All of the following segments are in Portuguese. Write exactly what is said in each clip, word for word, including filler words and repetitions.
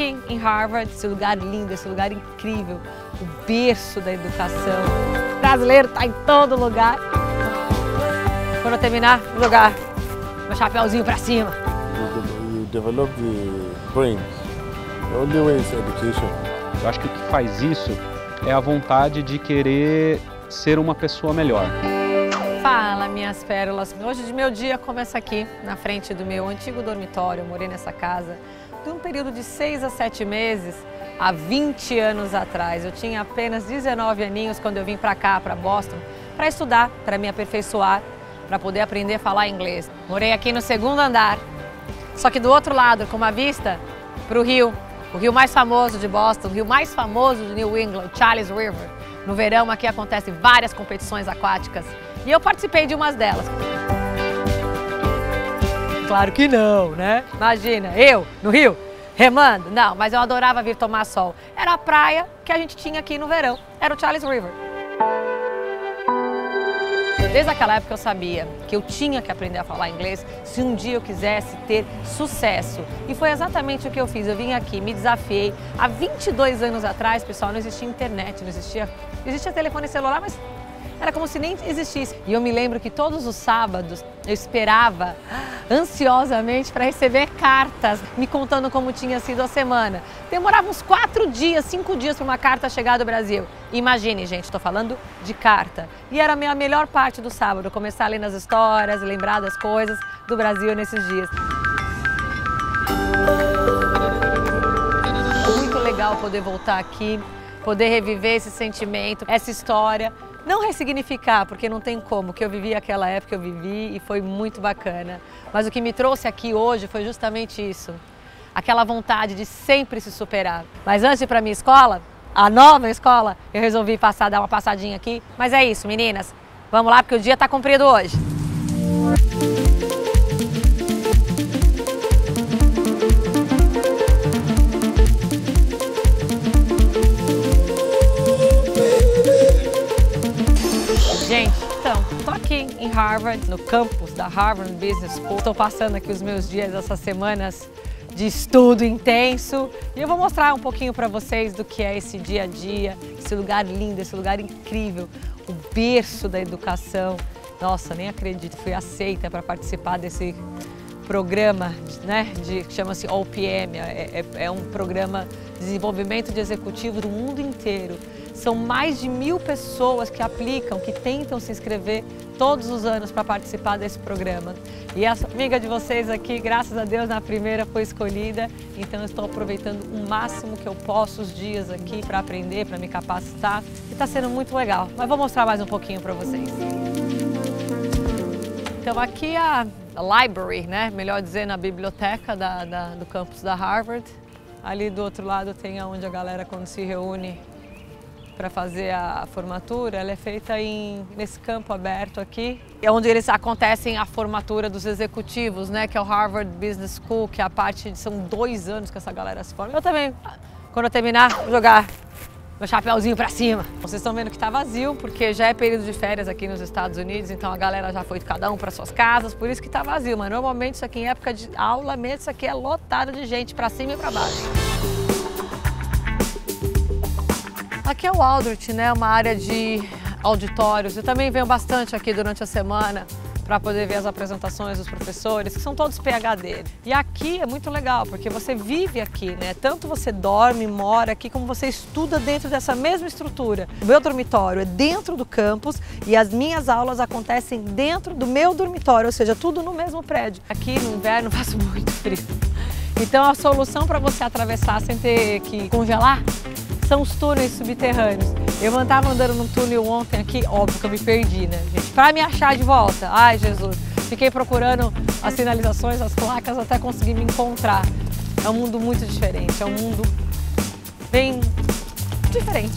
fiquem em Harvard, esse lugar lindo, esse lugar incrível, o berço da educação. O brasileiro está em todo lugar. Quando eu terminar, vou jogar meu chapéuzinho para cima. You develop the brain. The only way is education. Eu acho que o que faz isso é a vontade de querer ser uma pessoa melhor. Fala, minhas pérolas. Hoje o meu dia começa aqui, na frente do meu antigo dormitório. Eu morei nessa casa de um período de seis a sete meses, há vinte anos atrás. Eu tinha apenas dezenove aninhos quando eu vim para cá, para Boston, para estudar, para me aperfeiçoar, para poder aprender a falar inglês. Morei aqui no segundo andar, só que do outro lado, com uma vista para o rio, o rio mais famoso de Boston, o rio mais famoso de New England, Charles River. No verão aqui acontecem várias competições aquáticas. E eu participei de umas delas. Claro que não, né? Imagina, eu no rio, remando. Não, mas eu adorava vir tomar sol. Era a praia que a gente tinha aqui no verão. Era o Charles River. Desde aquela época eu sabia que eu tinha que aprender a falar inglês se um dia eu quisesse ter sucesso. E foi exatamente o que eu fiz. Eu vim aqui, me desafiei. Há vinte e dois anos atrás, pessoal, não existia internet, não existia... Existia telefone celular, mas... era como se nem existisse. E eu me lembro que todos os sábados eu esperava ansiosamente para receber cartas me contando como tinha sido a semana. Demorava uns quatro dias, cinco dias para uma carta chegar do Brasil. Imagine, gente, estou falando de carta. E era a minha melhor parte do sábado, começar a ler nas histórias, lembrar das coisas do Brasil nesses dias. Muito legal poder voltar aqui, poder reviver esse sentimento, essa história. Não ressignificar, porque não tem como, que eu vivi aquela época, eu vivi e foi muito bacana. Mas o que me trouxe aqui hoje foi justamente isso, aquela vontade de sempre se superar. Mas antes de ir para minha escola, a nova escola, eu resolvi passar, dar uma passadinha aqui. Mas é isso, meninas, vamos lá porque o dia está cumprido hoje. Em Harvard, no campus da Harvard Business School. Estou passando aqui os meus dias, essas semanas de estudo intenso, e eu vou mostrar um pouquinho para vocês do que é esse dia a dia, esse lugar lindo, esse lugar incrível, o berço da educação. Nossa, nem acredito, fui aceita para participar desse programa, né, de, que chama-se O P M, é, é, é um programa de desenvolvimento de executivos do mundo inteiro. São mais de mil pessoas que aplicam, que tentam se inscrever todos os anos para participar desse programa. E a amiga de vocês aqui, graças a Deus, na primeira foi escolhida. Então, eu estou aproveitando o máximo que eu posso os dias aqui para aprender, para me capacitar. E está sendo muito legal. Mas vou mostrar mais um pouquinho para vocês. Então, aqui é a library, né? Melhor dizendo, a biblioteca da, da, do campus da Harvard. Ali do outro lado tem onde a galera, quando se reúne, para fazer a formatura, ela é feita em, nesse campo aberto aqui, é onde eles acontecem a formatura dos executivos, né, que é o Harvard Business School, que é a parte de, são dois anos que essa galera se forma. Eu também, quando eu terminar, vou jogar meu chapéuzinho para cima. Vocês estão vendo que tá vazio, porque já é período de férias aqui nos Estados Unidos, então a galera já foi cada um para suas casas, por isso que tá vazio, mas normalmente isso aqui em época de aula mesmo, isso aqui é lotado de gente para cima e para baixo. Aqui é o Aldrich, né? Uma área de auditórios. Eu também venho bastante aqui durante a semana para poder ver as apresentações dos professores, que são todos P H D. E aqui é muito legal, porque você vive aqui, né? Tanto você dorme, mora aqui, como você estuda dentro dessa mesma estrutura. O meu dormitório é dentro do campus e as minhas aulas acontecem dentro do meu dormitório, ou seja, tudo no mesmo prédio. Aqui no inverno faz muito frio. Então a solução para você atravessar sem ter que congelar são os túneis subterrâneos. Eu estava andando num túnel ontem aqui, óbvio que eu me perdi, né, gente? Para me achar de volta, ai Jesus, fiquei procurando as sinalizações, as placas, até conseguir me encontrar. É um mundo muito diferente, é um mundo bem diferente.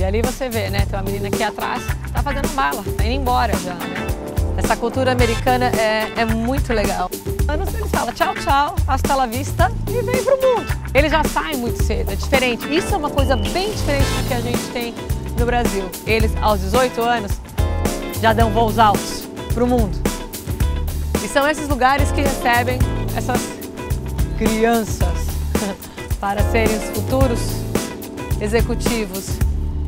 E ali você vê, né, tem uma menina aqui atrás, tá fazendo bala, tá indo embora já, né? Essa cultura americana é, é muito legal. Anos eles falam tchau, tchau, hasta la vista e vem pro mundo. Eles já saem muito cedo, é diferente. Isso é uma coisa bem diferente do que a gente tem no Brasil. Eles, aos dezoito anos, já dão voos altos, para o mundo. E são esses lugares que recebem essas crianças para serem os futuros executivos.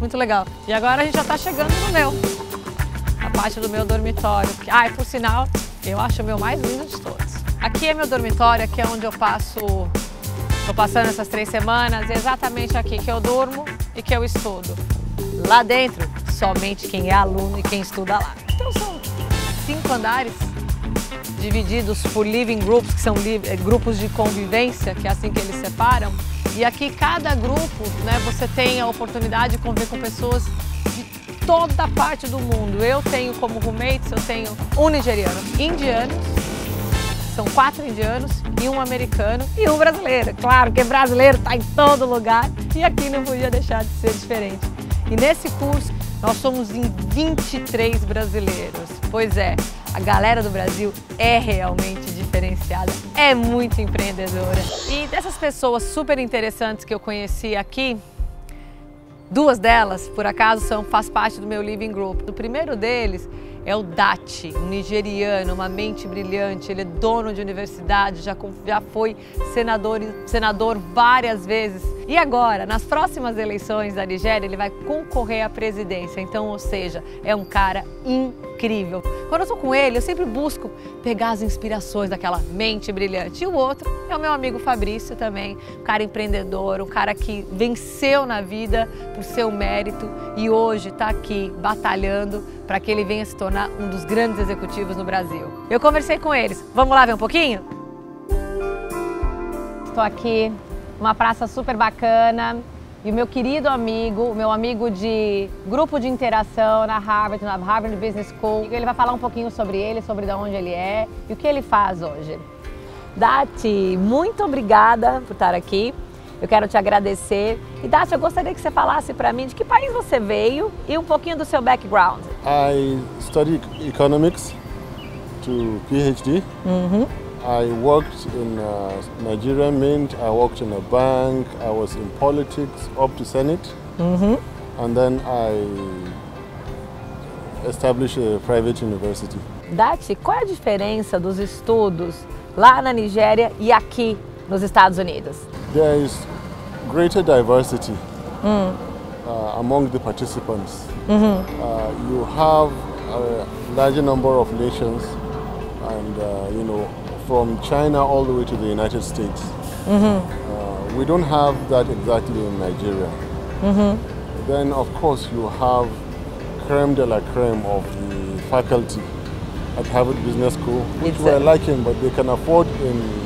Muito legal. E agora a gente já está chegando no meu, a parte do meu dormitório. Ah, e por sinal, eu acho o meu mais lindo de todos. Aqui é meu dormitório, aqui é onde eu passo, estou passando essas três semanas, é exatamente aqui que eu durmo e que eu estudo. Lá dentro, somente quem é aluno e quem estuda lá. Então são cinco andares divididos por living groups, que são grupos de convivência, que é assim que eles separam. E aqui cada grupo, né, você tem a oportunidade de conviver com pessoas de toda parte do mundo. Eu tenho como roommates, eu tenho um nigeriano, indianos, são quatro indianos e um americano e um brasileiro. Claro que brasileiro está em todo lugar e aqui não podia deixar de ser diferente. E nesse curso nós somos em vinte e três brasileiros. Pois é, a galera do Brasil é realmente diferenciada, é muito empreendedora. E dessas pessoas super interessantes que eu conheci aqui, duas delas, por acaso, são, faz parte do meu living group. O primeiro deles é o Dati, um nigeriano, uma mente brilhante, ele é dono de universidade, já, já foi senador, senador várias vezes. E agora, nas próximas eleições da Nigéria, ele vai concorrer à presidência. Então, ou seja, é um cara incrível. Quando eu estou com ele, eu sempre busco pegar as inspirações daquela mente brilhante. E o outro é o meu amigo Fabrício também, um cara empreendedor, um cara que venceu na vida por seu mérito e hoje está aqui batalhando para que ele venha se tornar um dos grandes executivos no Brasil. Eu conversei com eles. Vamos lá ver um pouquinho? Estou aqui numa praça super bacana e o meu querido amigo, o meu amigo de grupo de interação na Harvard, na Harvard Business School, ele vai falar um pouquinho sobre ele, sobre de onde ele é e o que ele faz hoje. Dati, muito obrigada por estar aqui. Eu quero te agradecer. E Dati, eu gostaria que você falasse para mim de que país você veio e um pouquinho do seu background. I studied economics to PhD. Mm-hmm. I worked in uh, Nigeria Mint. I worked in a bank. I was in politics up to Senate. Mm-hmm. And then I established a private university. Dati, qual é a diferença dos estudos lá na Nigéria e aqui nos Estados Unidos? There is greater diversity mm. uh, among the participants. Mm-hmm. uh, you have a larger number of nations, and uh, you know, from China all the way to the United States. Mm-hmm. uh, we don't have that exactly in Nigeria. Mm-hmm. Then, of course, you have creme de la creme of the faculty at Harvard Business School, which we're liking, but they can afford in.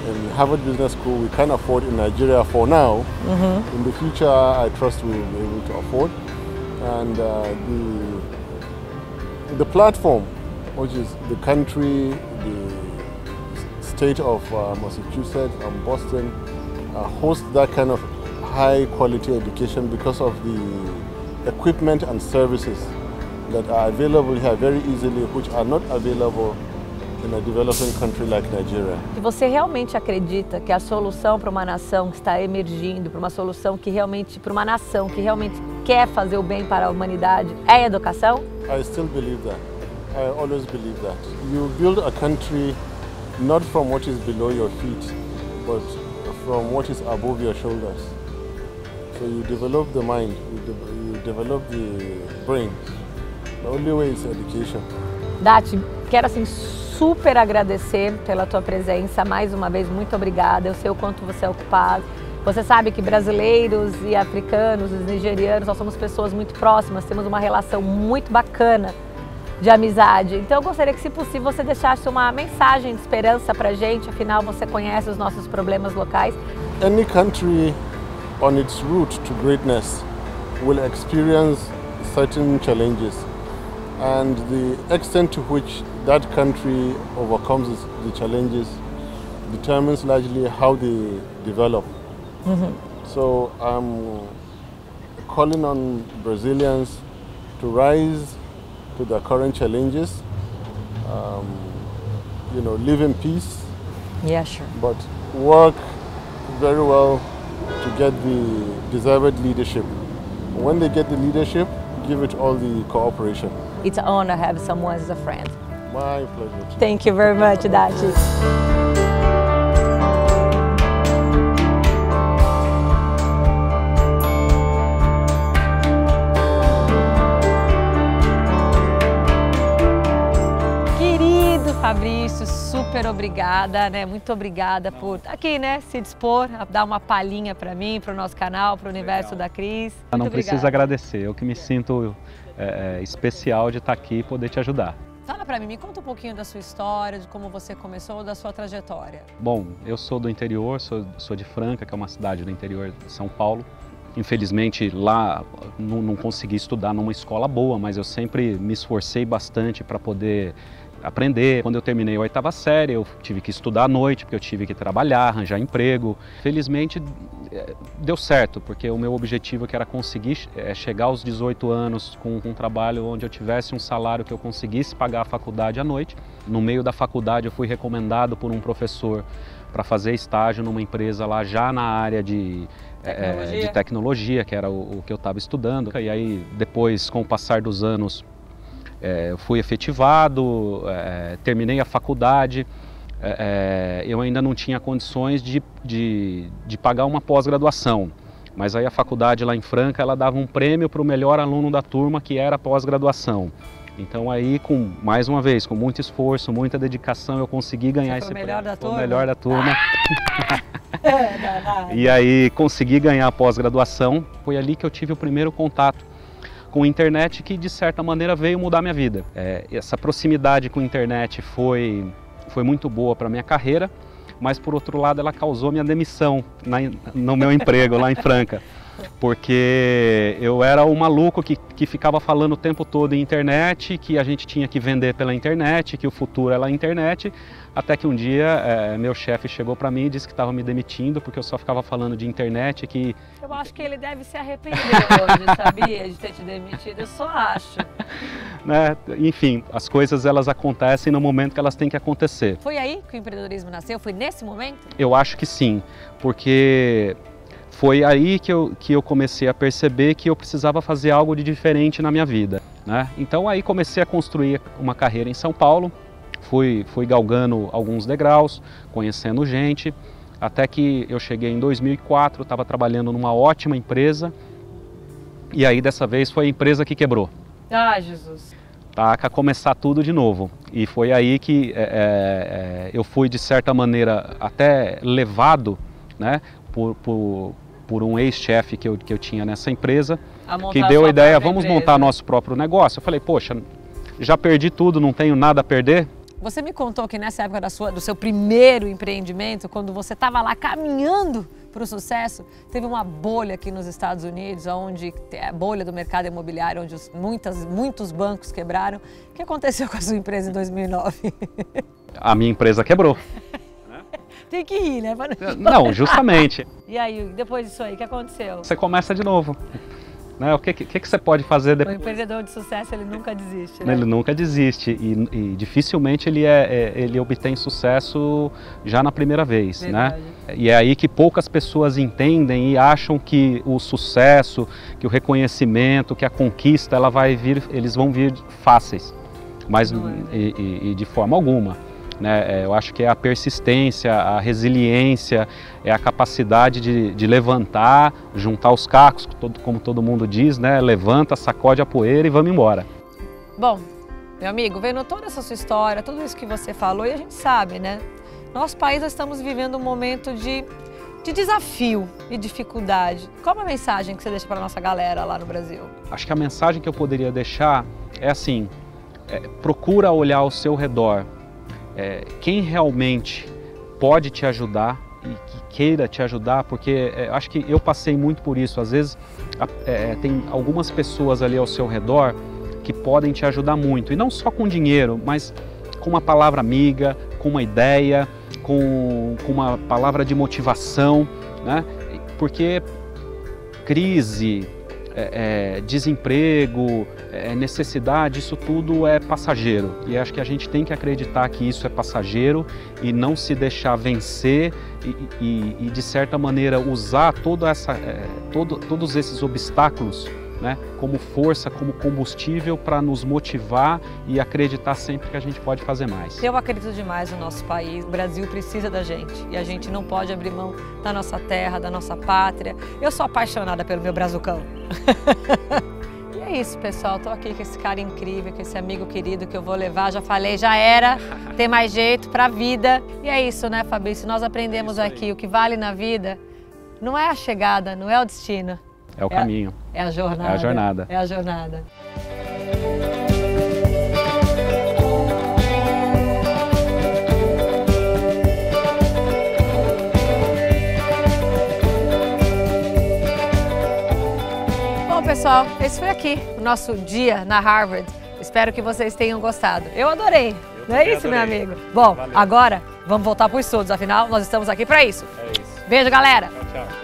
In Harvard Business School, we can afford in Nigeria for now. Mm-hmm. In the future, I trust we will be able to afford. And uh, the, the platform, which is the country, the state of uh, Massachusetts and Boston, uh, hosts that kind of high quality education because of the equipment and services that are available here very easily, which are not available in a developing country like Nigeria. E você realmente acredita que a solução para uma nação que está emergindo, para uma solução que realmente, para uma nação que realmente quer fazer o bem para a humanidade, é a educação? I still believe that. I always believe that. You build a country not from what is below your feet, but from what is above your shoulders. So you develop the mind, you, de you develop the brain. The only way is education. Dati, quero assim super agradecer pela tua presença, mais uma vez, muito obrigada. Eu sei o quanto você é ocupado. Você sabe que brasileiros e africanos, os nigerianos, nós somos pessoas muito próximas, temos uma relação muito bacana de amizade. Então eu gostaria que, se possível, você deixasse uma mensagem de esperança pra gente, afinal você conhece os nossos problemas locais. Any country on its route to greatness will experience certain challenges. And the extent to which that country overcomes the challenges determines largely how they develop. Mm-hmm. So I'm calling on Brazilians to rise to their current challenges, um, you know, live in peace. Yeah, sure. But work very well to get the desired leadership. When they get the leadership, give it all the cooperation. It's an honor to have someone as a friend. My pleasure. Too. Thank you very much, Dati. Fabrício, super obrigada, né? Muito obrigada por estar aqui, né? Se dispor a dar uma palhinha para mim, para o nosso canal, para o Universo da Cris. Muito Não precisa agradecer, eu que me sinto é, especial de estar aqui e poder te ajudar. Fala para mim, me conta um pouquinho da sua história, de como você começou, da sua trajetória. Bom, eu sou do interior, sou, sou de Franca, que é uma cidade do interior de São Paulo. Infelizmente, lá não, não consegui estudar numa escola boa, mas eu sempre me esforcei bastante para poder aprender. Quando eu terminei a oitava série, eu tive que estudar à noite, porque eu tive que trabalhar, arranjar emprego. Felizmente, deu certo, porque o meu objetivo que era conseguir chegar aos dezoito anos com um trabalho onde eu tivesse um salário que eu conseguisse pagar a faculdade à noite. No meio da faculdade, eu fui recomendado por um professor para fazer estágio numa empresa lá já na área de tecnologia, é, de tecnologia que era o, o que eu estava estudando. E aí, depois, com o passar dos anos, É, eu fui efetivado, é, terminei a faculdade, é, eu ainda não tinha condições de, de, de pagar uma pós-graduação. Mas aí a faculdade lá em Franca, ela dava um prêmio para o melhor aluno da turma, que era a pós-graduação. Então aí, com, mais uma vez, com muito esforço, muita dedicação, eu consegui ganhar esse prêmio. Foi o melhor da turma. E aí consegui ganhar a pós-graduação, foi ali que eu tive o primeiro contato com a internet, que de certa maneira veio mudar minha vida. É, essa proximidade com a internet foi, foi muito boa para minha carreira, mas por outro lado ela causou minha demissão na, no meu emprego lá em Franca, porque eu era o maluco que, que ficava falando o tempo todo em internet, que a gente tinha que vender pela internet, que o futuro era a internet, até que um dia é, meu chefe chegou para mim e disse que estava me demitindo, porque eu só ficava falando de internet. Que... Eu acho que ele deve se arrepender hoje, sabia, de ter te demitido, eu só acho. Né? Enfim, as coisas elas acontecem no momento que elas têm que acontecer. Foi aí que o empreendedorismo nasceu? Foi nesse momento? Eu acho que sim, porque... Foi aí que eu, que eu comecei a perceber que eu precisava fazer algo de diferente na minha vida, né? Então aí comecei a construir uma carreira em São Paulo, fui, fui galgando alguns degraus, conhecendo gente, até que eu cheguei em dois mil e quatro, estava trabalhando numa ótima empresa, e aí dessa vez foi a empresa que quebrou. Ah, Jesus! Taca, começar tudo de novo. E foi aí que é, é, eu fui, de certa maneira, até levado, né, por, por por um ex-chefe que eu, que eu tinha nessa empresa, que deu a ideia, vamos montar nosso próprio negócio. Eu falei, poxa, já perdi tudo, não tenho nada a perder. Você me contou que nessa época da sua, do seu primeiro empreendimento, quando você estava lá caminhando para o sucesso, teve uma bolha aqui nos Estados Unidos, onde a bolha do mercado imobiliário, onde os, muitas, muitos bancos quebraram. O que aconteceu com a sua empresa em dois mil e nove? A minha empresa quebrou. Tem que ir, né? Não, justamente. E aí, depois disso aí, o que aconteceu? Você começa de novo. Né? O que, que, que você pode fazer depois? O empreendedor de sucesso, ele nunca desiste, né? Ele nunca desiste e, e dificilmente ele, é, é, ele obtém sucesso já na primeira vez. Verdade. Né? E é aí que poucas pessoas entendem e acham que o sucesso, que o reconhecimento, que a conquista, ela vai vir, eles vão vir fáceis, mas não é. e, e, e de forma alguma. Né? Eu acho que é a persistência, a resiliência, é a capacidade de, de levantar, juntar os cacos, todo, como todo mundo diz, né? Levanta, sacode a poeira e vamos embora. Bom, meu amigo, vendo toda essa sua história, tudo isso que você falou, e a gente sabe, né? Nosso país, nós estamos vivendo um momento de, de desafio e dificuldade. Qual é a mensagem que você deixa para a nossa galera lá no Brasil? Acho que a mensagem que eu poderia deixar é assim, é, procura olhar ao seu redor. É, quem realmente pode te ajudar e que queira te ajudar, porque é, acho que eu passei muito por isso. Às vezes a, é, tem algumas pessoas ali ao seu redor que podem te ajudar muito, e não só com dinheiro, mas com uma palavra amiga, com uma ideia, com, com uma palavra de motivação, né? Porque crise, É, é, desemprego, é, necessidade, isso tudo é passageiro. E acho que a gente tem que acreditar que isso é passageiro e não se deixar vencer e, e, e de certa maneira, usar toda essa, é, todo, todos esses obstáculos né, como força, como combustível para nos motivar e acreditar sempre que a gente pode fazer mais. Eu acredito demais no nosso país, o Brasil precisa da gente e a gente não pode abrir mão da nossa terra, da nossa pátria. Eu sou apaixonada pelo meu brazucão. E é isso, pessoal, estou aqui com esse cara incrível, com esse amigo querido que eu vou levar, já falei, já era, tem mais jeito para a vida. E é isso, né, Fabrício, nós aprendemos aqui, o que vale na vida não é a chegada, não é o destino. É o é caminho. A, é a jornada. É a jornada. É a jornada. Bom, pessoal, esse foi aqui o nosso dia na Harvard. Espero que vocês tenham gostado. Eu adorei. Eu Não é isso, adorei. meu amigo? Bom, valeu. Agora vamos voltar para os estudos. Afinal, nós estamos aqui para isso. É isso. Beijo, galera. Tchau, tchau.